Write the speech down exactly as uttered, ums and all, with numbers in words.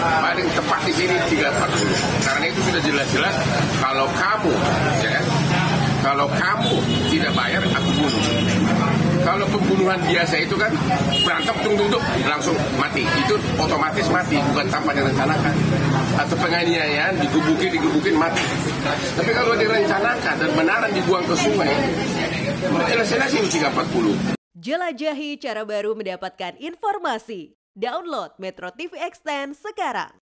paling tepat di sini tiga ratus empat puluh. Karena itu sudah jelas-jelas, kalau kamu ya, kalau kamu tidak bayar, aku bunuh. Kalau pembunuhan biasa itu kan berantem tung-tung langsung mati, itu otomatis mati, bukan tanpa direncanakan. Atau penganiayaan digebukin-digebukin mati. Tapi kalau direncanakan dan benaran dibuang ke sungai, jelas-jelas itu tiga ratus empat puluh. Jelajahi cara baru mendapatkan informasi. Download Metro T V Extend sekarang.